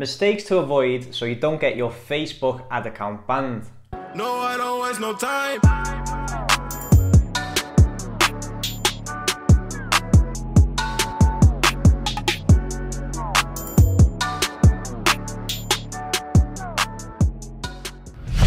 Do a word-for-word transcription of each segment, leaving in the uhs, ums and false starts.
Mistakes to avoid so you don't get your Facebook ad account banned. No, I don't waste no time.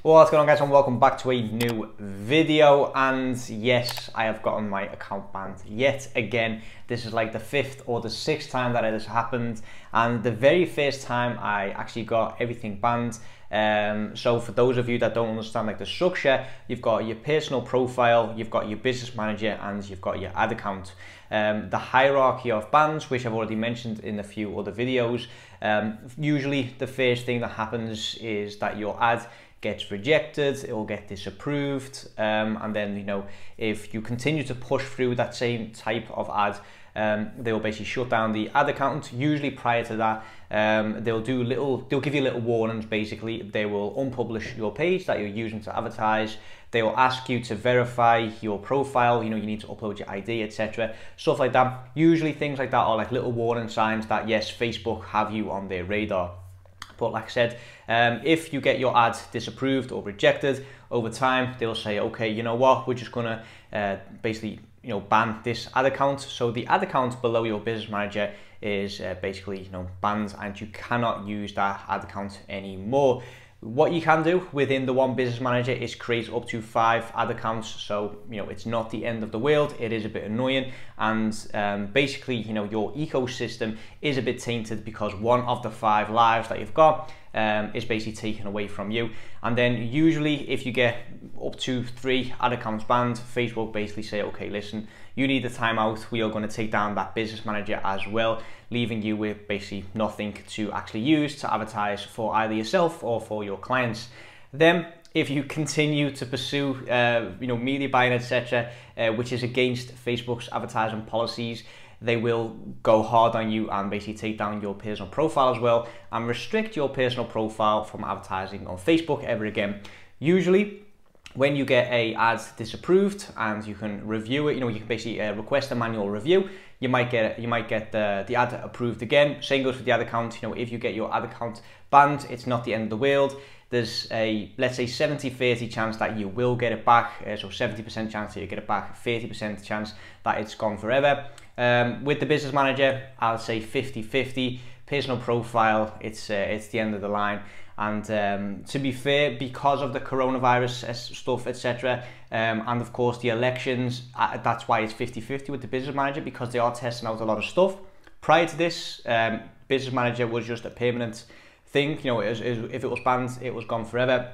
What's going on, guys, and welcome back to a new video. And yes, I have gotten my account banned yet again. This is like the fifth or the sixth time that it has happened, and the very first time I actually got everything banned. Um, so for those of you that don't understand like the structure, you've got your personal profile, you've got your business manager, and you've got your ad account. Um, the hierarchy of bans, which I've already mentioned in a few other videos, um, usually the first thing that happens is that your ad gets rejected, it will get disapproved, um, and then, you know, if you continue to push through that same type of ad, um, they will basically shut down the ad account. Usually prior to that, um, they'll do little, they'll give you little warnings. Basically, they will unpublish your page that you're using to advertise. They will ask you to verify your profile. You know, you need to upload your I D, et cetera. Stuff like that. Usually, things like that are like little warning signs that yes, Facebook have you on their radar. But like I said, um, if you get your ad disapproved or rejected over time, they'll say, okay, you know what, we're just gonna uh, basically, you know, ban this ad account. So the ad account below your business manager is uh, basically, you know, banned, and you cannot use that ad account anymore. What you can do within the one business manager is create up to five ad accounts. So, you know, it's not the end of the world. It is a bit annoying. And um, basically, you know, your ecosystem is a bit tainted because one of the five lives that you've got um, is basically taken away from you. And then usually if you get up to three ad accounts banned, Facebook basically say, okay, listen, you need a timeout. We are going to take down that business manager as well, leaving you with basically nothing to actually use to advertise for either yourself or for your clients. Then if you continue to pursue uh, you know, media buying, et cetera, uh, which is against Facebook's advertising policies, they will go hard on you and basically take down your personal profile as well and restrict your personal profile from advertising on Facebook ever again. Usually, when you get a ad disapproved and you can review it, you know, you can basically uh, request a manual review. You might get you might get the, the ad approved again. Same goes for the ad account. You know, if you get your ad account banned, it's not the end of the world. There's a, let's say, seventy thirty chance that you will get it back. Uh, so seventy percent chance that you get it back, thirty percent chance that it's gone forever. Um, with the business manager, I'll say fifty fifty. Personal profile, it's uh, it's the end of the line. And um, to be fair, because of the coronavirus stuff, et cetera, um, and of course the elections, uh, that's why it's fifty fifty with the business manager, because they are testing out a lot of stuff. Prior to this, um, business manager was just a permanent thing. You know, it was, it was, if it was banned, it was gone forever.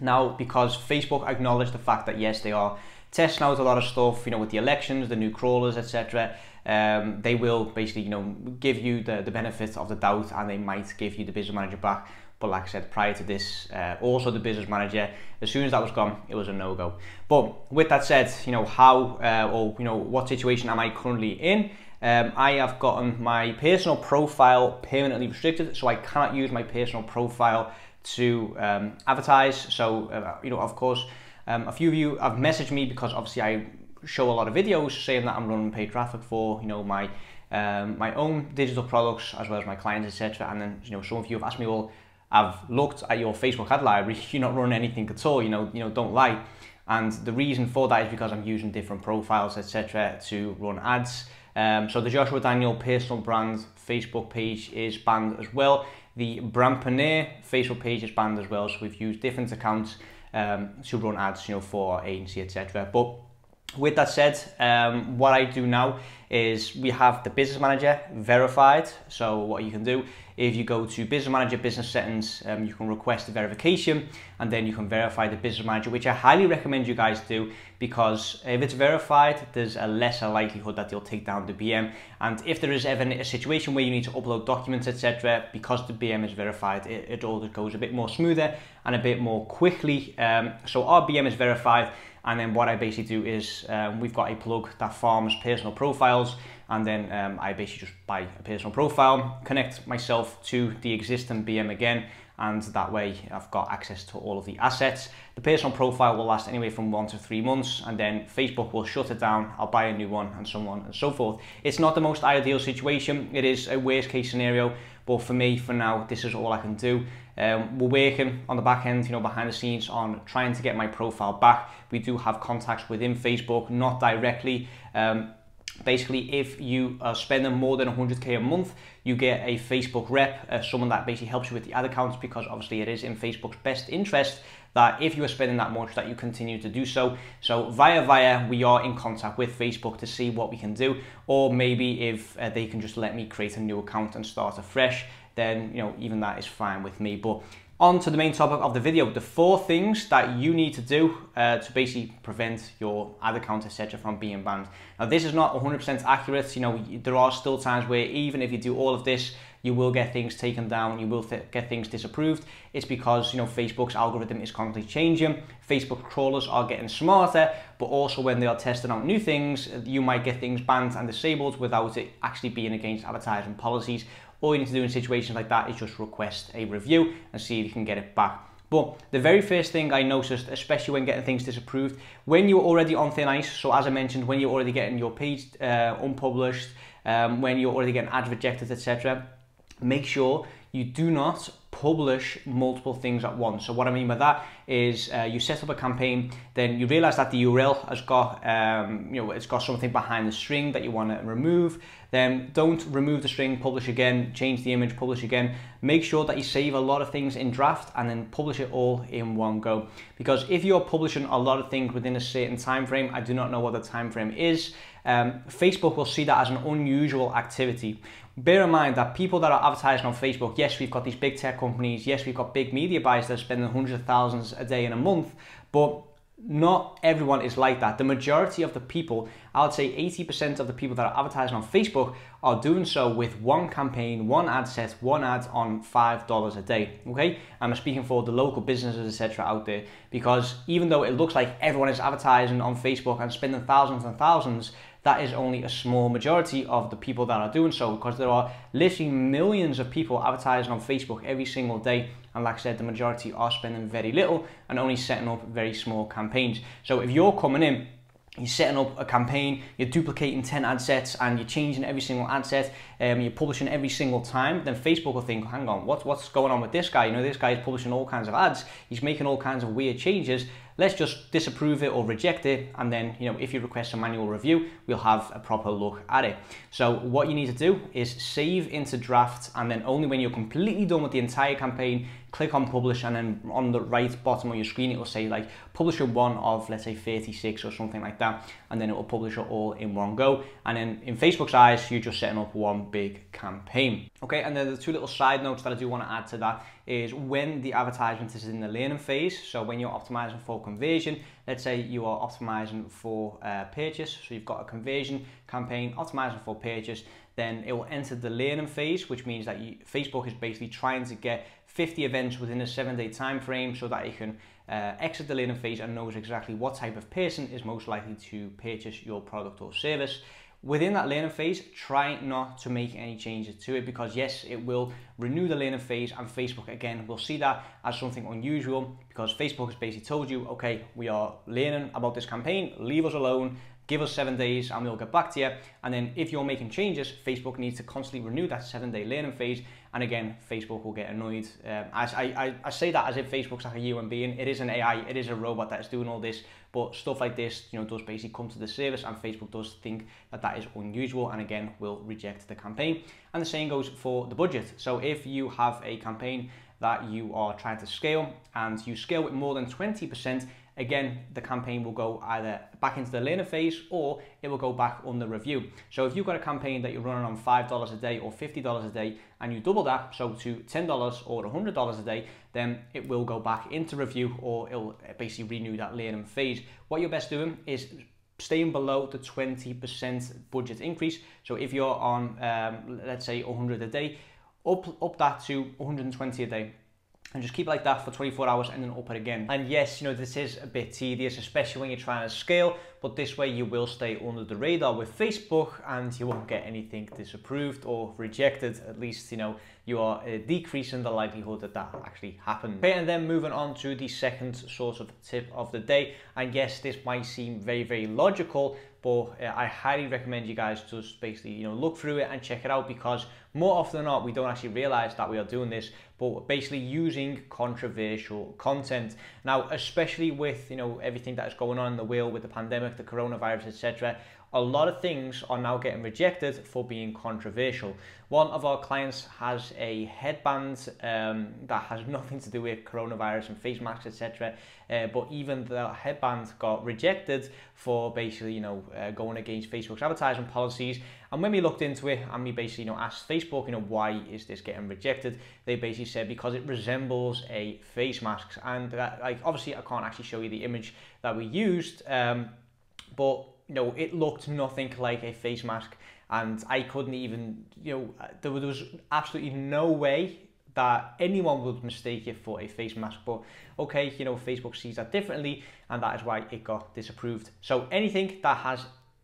Now, because Facebook acknowledged the fact that yes, they are testing out a lot of stuff, you know, with the elections, the new crawlers, et cetera, um, they will basically, you know, give you the, the benefit of the doubt, and they might give you the business manager back. But like I said, prior to this, uh, also the business manager, as soon as that was gone, it was a no-go. But with that said, you know, how uh, or, you know, what situation am I currently in? Um, I have gotten my personal profile permanently restricted, so I cannot use my personal profile to um, advertise. So, uh, you know, of course, um, a few of you have messaged me because obviously I show a lot of videos saying that I'm running paid traffic for, you know, my um, my own digital products as well as my clients, et cetera. And then, you know, some of you have asked me, well, I've looked at your Facebook ad library, you're not running anything at all, you know, you know, don't lie. And the reason for that is because I'm using different profiles, et cetera, to run ads. Um, so the Joshua Daniel personal brand Facebook page is banned as well. The brandpeneur Facebook page is banned as well. So we've used different accounts um, to run ads, you know, for our agency, et cetera. But with that said, um, what I do now is we have the business manager verified. So what you can do, if you go to business manager, business settings, um, you can request a verification, and then you can verify the business manager, which I highly recommend you guys do, because if it's verified, there's a lesser likelihood that they'll take down the B M. And if there is ever a situation where you need to upload documents, et cetera, because the B M is verified, it, it all goes a bit more smoother and a bit more quickly. Um, so our B M is verified. And then what I basically do is um, we've got a plug that farms personal profiles, and then um, I basically just buy a personal profile, connect myself to the existing B M again, and that way I've got access to all of the assets. The personal profile will last anywhere from one to three months, and then Facebook will shut it down, I'll buy a new one, and so on and so forth. It's not the most ideal situation, it is a worst case scenario, But for me, for now, this is all I can do. Um, we're working on the back end, you know, behind the scenes on trying to get my profile back. We do have contacts within Facebook, not directly. Um, Basically, if you are spending more than one hundred K a month, you get a Facebook rep, uh, someone that basically helps you with the ad accounts, because obviously it is in Facebook's best interest that if you are spending that much, that you continue to do so. So via via, we are in contact with Facebook to see what we can do, or maybe if uh, they can just let me create a new account and start afresh, then, you know, even that is fine with me. But on to the main topic of the video, the four things that you need to do uh, to basically prevent your ad account, et cetera, from being banned. Now, this is not one hundred percent accurate. You know, there are still times where even if you do all of this, you will get things taken down, you will th get things disapproved. It's because, you know, Facebook's algorithm is constantly changing. Facebook crawlers are getting smarter, but also when they are testing out new things, you might get things banned and disabled without it actually being against advertising policies. All you need to do in situations like that is just request a review and see if you can get it back. But the very first thing I noticed, especially when getting things disapproved, when you're already on thin ice, so as I mentioned, when you're already getting your page uh, unpublished, um, when you're already getting ads rejected, et cetera, make sure you do not publish multiple things at once. So what I mean by that is uh, you set up a campaign, then you realize that the U R L has got, um, you know, it's got something behind the string that you want to remove. Then don't remove the string, publish again, change the image, publish again. Make sure that you save a lot of things in draft and then publish it all in one go. Because if you're publishing a lot of things within a certain time frame, I do not know what the time frame is, um, Facebook will see that as an unusual activity. Bear in mind that people that are advertising on Facebook, yes, we've got these big tech companies, yes, we've got big media buyers that are spending hundreds of thousands a day and a month, but not everyone is like that. The majority of the people, I would say eighty percent of the people that are advertising on Facebook are doing so with one campaign, one ad set, one ad on five dollars a day, okay? I'm speaking for the local businesses, et cetera out there, because even though it looks like everyone is advertising on Facebook and spending thousands and thousands, that is only a small majority of the people that are doing so, because there are literally millions of people advertising on Facebook every single day. And like I said, the majority are spending very little and only setting up very small campaigns. So if you're coming in, you're setting up a campaign, you're duplicating ten ad sets and you're changing every single ad set, um, you're publishing every single time, then Facebook will think, hang on, what, what's going on with this guy? You know, this guy is publishing all kinds of ads, he's making all kinds of weird changes. Let's just disapprove it or reject it, and then, you know, if you request a manual review, we'll have a proper look at it. So what you need to do is save into drafts, and then only when you're completely done with the entire campaign, click on publish, and then on the right bottom of your screen it will say like publisher one of, let's say, thirty-six or something like that, and then it will publish it all in one go. And then in Facebook's eyes, you're just setting up one big campaign. Okay, and then the two little side notes that I do want to add to that is when the advertisement is in the learning phase, so when you're optimizing for conversion, let's say you are optimizing for uh, purchase, so you've got a conversion campaign optimizing for purchase, then it will enter the learning phase, which means that you, Facebook is basically trying to get fifty events within a seven day time frame so that you can uh, exit the learning phase and knows exactly what type of person is most likely to purchase your product or service. Within that learning phase, try not to make any changes to it, because yes, it will renew the learning phase, and Facebook again will see that as something unusual, because Facebook has basically told you, okay, we are learning about this campaign, leave us alone, give us seven days and we'll get back to you. And then if you're making changes, Facebook needs to constantly renew that seven day learning phase. And again, Facebook will get annoyed. Um, as I, I, I say that as if Facebook's like a human being. It is an A I, it is a robot that is doing all this, but stuff like this, you know, does basically come to the service, and Facebook does think that that is unusual, and again, will reject the campaign. And the same goes for the budget. So if you have a campaign that you are trying to scale, and you scale with more than twenty percent, again, the campaign will go either back into the learning phase or it will go back under review. So if you've got a campaign that you're running on five dollars a day or fifty dollars a day, and you double that, so to ten dollars or one hundred dollars a day, then it will go back into review, or it'll basically renew that learning phase. What you're best doing is staying below the twenty percent budget increase. So if you're on, um, let's say, one hundred a day, up, up that to one hundred twenty a day. And just keep it like that for twenty-four hours and then up it again. And yes, you know, this is a bit tedious, especially when you're trying to scale, but this way you will stay under the radar with Facebook and you won't get anything disapproved or rejected. At least, you know, you are uh, decreasing the likelihood that that actually happens. Okay, and then moving on to the second sort of tip of the day. And yes, this might seem very, very logical, but uh, I highly recommend you guys just basically, you know, look through it and check it out, because more often than not, we don't actually realize that we are doing this, but basically using controversial content. Now, especially with, you know, everything that is going on in the world with the pandemic, the coronavirus, et cetera, a lot of things are now getting rejected for being controversial. One of our clients has a headband um, that has nothing to do with coronavirus and face masks, et cetera. Uh, but even the headband got rejected for basically, you know, uh, going against Facebook's advertising policies. And when we looked into it, and we basically, you know, asked Facebook, you know, why is this getting rejected? They basically said because it resembles a face mask. And that, like, obviously, I can't actually show you the image that we used, um, but no, it looked nothing like a face mask, and I couldn't even, you know, there was absolutely no way that anyone would mistake it for a face mask. But okay, you know, Facebook sees that differently, and that is why it got disapproved. So anything that has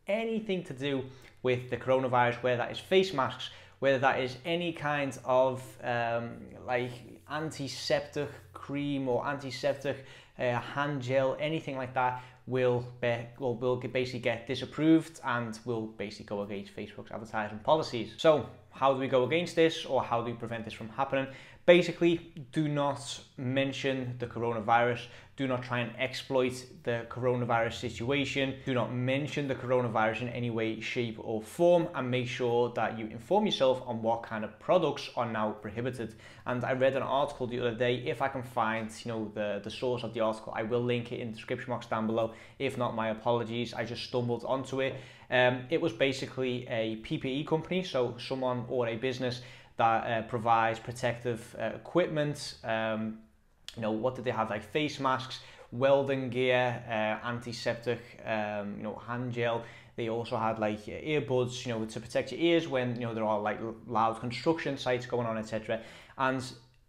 anything to do with the coronavirus, whether that is face masks, whether that is any kind of um, like antiseptic cream or antiseptic uh, hand gel, anything like that, will be, will will basically get disapproved and will basically go against Facebook's advertising policies. So how do we go against this, or how do we prevent this from happening? Basically, do not mention the coronavirus. Do not try and exploit the coronavirus situation. Do not mention the coronavirus in any way, shape, or form, and make sure that you inform yourself on what kind of products are now prohibited. And I read an article the other day. If I can find, you know, the, the source of the article, I will link it in the description box down below. If not, my apologies. I just stumbled onto it. Um, it was basically a P P E company, so someone or a business that uh, provides protective uh, equipment. Um, you know, what did they have? Like face masks, welding gear, uh, antiseptic, um, you know, hand gel. They also had like earbuds, you know, to protect your ears when, you know, there are like loud construction sites going on, et cetera. And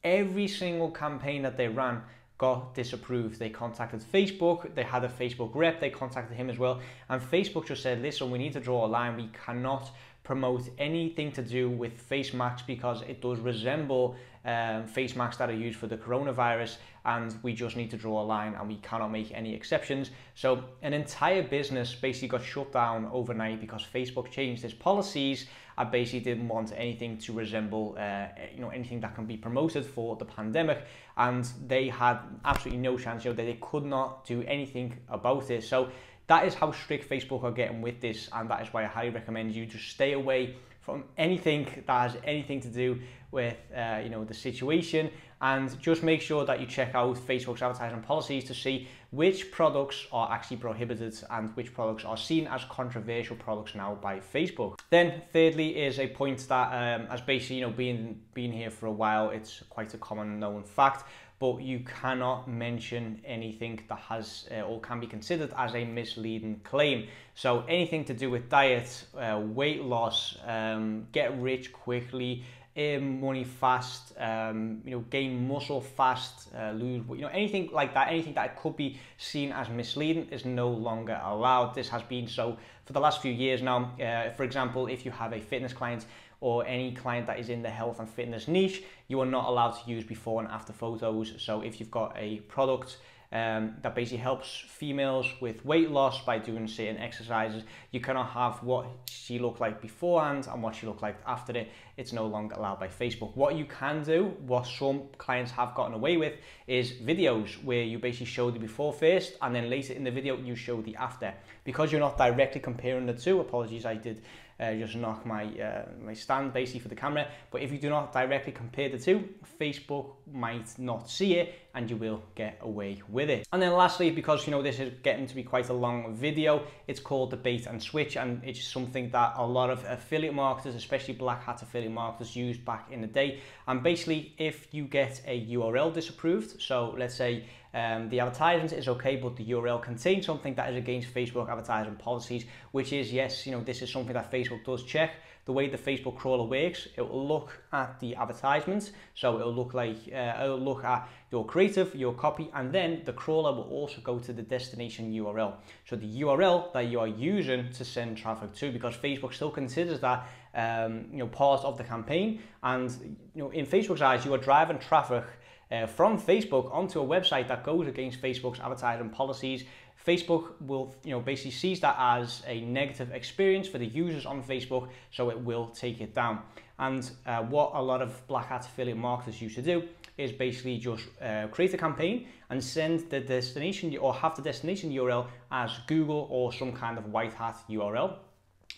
every single campaign that they ran got disapproved. They contacted Facebook, they had a Facebook rep, they contacted him as well. And Facebook just said, listen, we need to draw a line. We cannot promote anything to do with face masks because it does resemble um, face masks that are used for the coronavirus, and we just need to draw a line and we cannot make any exceptions. So an entire business basically got shut down overnight because Facebook changed its policies and basically didn't want anything to resemble uh, you know, anything that can be promoted for the pandemic, and they had absolutely no chance, you know, that they could not do anything about this. So that is how strict Facebook are getting with this, and that is why I highly recommend you to stay away from anything that has anything to do with uh, you know, the situation, and just make sure that you check out Facebook's advertising policies to see which products are actually prohibited and which products are seen as controversial products now by Facebook. Then thirdly is a point that um, as basically, you know, being, being here for a while, it's quite a common known fact, but you cannot mention anything that has uh, or can be considered as a misleading claim. So anything to do with diet, uh, weight loss, um, get rich quickly, earn money fast, um, you know, gain muscle fast, uh, lose, you know, anything like that, anything that could be seen as misleading is no longer allowed. This has been so for the last few years now. Uh, for example, if you have a fitness client, or any client that is in the health and fitness niche, you are not allowed to use before and after photos. So if you've got a product um, that basically helps females with weight loss by doing certain exercises, you cannot have what she looked like beforehand and what she looked like after it. It's no longer allowed by Facebook. What you can do, what some clients have gotten away with, is videos where you basically show the before first, and then later in the video you show the after. Because you're not directly comparing the two, apologies, I did Uh, just knock my uh, my stand basically for the camera, but if you do not directly compare the two, Facebook might not see it and you will get away with it. And then lastly, because, you know, this is getting to be quite a long video, it's called the bait and switch, and it's something that a lot of affiliate marketers, especially black hat affiliate marketers, used back in the day. And basically, if you get a U R L disapproved, so let's say Um, the advertisement is okay, but the U R L contains something that is against Facebook advertising policies, which is, yes, you know, this is something that Facebook does check. The way the Facebook crawler works, it will look at the advertisements, so it will look like uh, it will look at your creative, your copy, and then the crawler will also go to the destination U R L. So the U R L that you are using to send traffic to, because Facebook still considers that um, you know, part of the campaign, and, you know, in Facebook's eyes, you are driving traffic Uh, from Facebook onto a website that goes against Facebook's advertising policies. Facebook will, you know, basically sees that as a negative experience for the users on Facebook, so it will take it down. And uh, what a lot of black hat affiliate marketers used to do is basically just uh, create a campaign and send the destination, or have the destination U R L as Google or some kind of white hat U R L.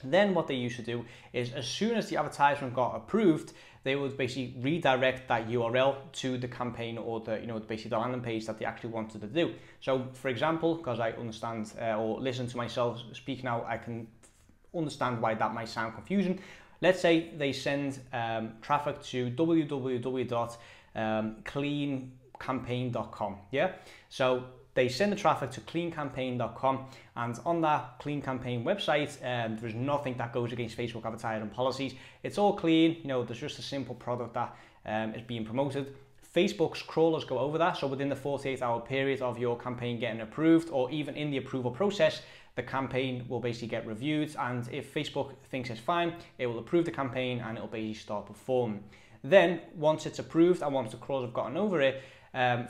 Then what they used to do is, as soon as the advertisement got approved, they would basically redirect that U R L to the campaign, or the, you know, basically the landing page that they actually wanted to do. So for example, because I understand uh, or listen to myself speak now, I can understand why that might sound confusing. Let's say they send um, traffic to w w w dot clean campaign dot com, yeah? So they send the traffic to clean campaign dot com, and on that Clean Campaign website, um, there's nothing that goes against Facebook advertising policies. It's all clean, you know, there's just a simple product that um, is being promoted. Facebook's crawlers go over that, so within the forty-eight hour period of your campaign getting approved, or even in the approval process, the campaign will basically get reviewed, and if Facebook thinks it's fine, it will approve the campaign and it'll basically start performing. Then, once it's approved and once the crawlers have gotten over it, um,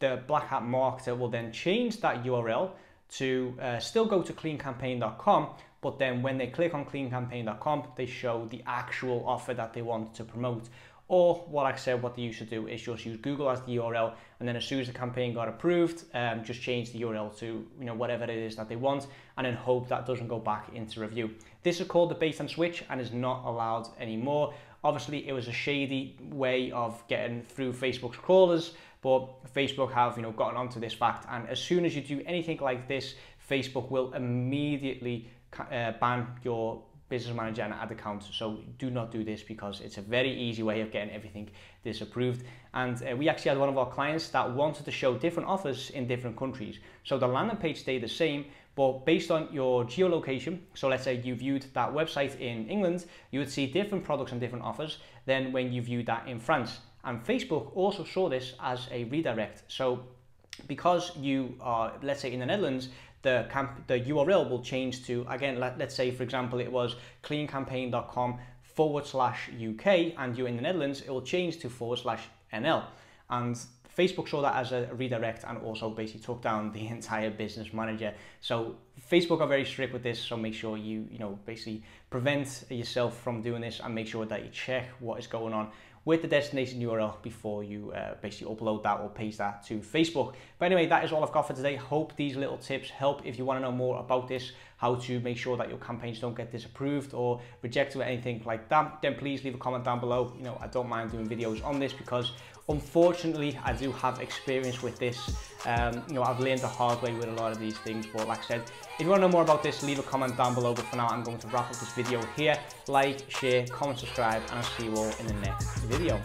the black hat marketer will then change that U R L to uh, still go to clean campaign dot com, but then when they click on clean campaign dot com, they show the actual offer that they want to promote. Or what I said, what they used to do is just use Google as the U R L, and then as soon as the campaign got approved, um, just change the U R L to, you know, whatever it is that they want, and then hope that doesn't go back into review. This is called the bait and switch and is not allowed anymore. Obviously, it was a shady way of getting through Facebook's crawlers, but Facebook have, you know, gotten onto this fact, and as soon as you do anything like this, Facebook will immediately uh, ban your business manager and ad account. So do not do this, because it's a very easy way of getting everything disapproved. And uh, we actually had one of our clients that wanted to show different offers in different countries. So the landing page stayed the same, but based on your geolocation, so let's say you viewed that website in England, you would see different products and different offers than when you viewed that in France. And Facebook also saw this as a redirect. So because you are, let's say, in the Netherlands, the, camp, the U R L will change to, again, let, let's say, for example, it was clean campaign dot com forward slash U K, and you're in the Netherlands, it will change to forward slash N L. And Facebook saw that as a redirect, and also basically took down the entire business manager. So Facebook are very strict with this, so make sure you, you know, basically prevent yourself from doing this, and make sure that you check what is going on with the destination U R L before you uh, basically upload that or paste that to Facebook. But anyway, that is all I've got for today. Hope these little tips help. If you want to know more about this, how to make sure that your campaigns don't get disapproved or rejected or anything like that, then please leave a comment down below. You know, I don't mind doing videos on this, because unfortunately I do have experience with this. Um, you know, I've learned the hard way with a lot of these things, but like I said, if you want to know more about this, leave a comment down below. But for now, I'm going to wrap up this video here. Like, share, comment, subscribe, and I'll see you all in the next video.